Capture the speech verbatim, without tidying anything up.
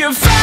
You